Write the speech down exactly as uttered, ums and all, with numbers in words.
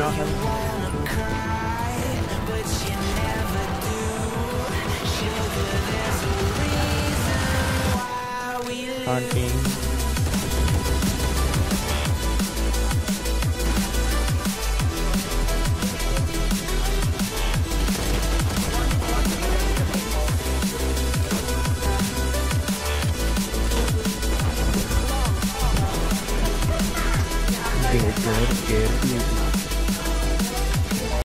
stuff. Hunting. Good, good, good.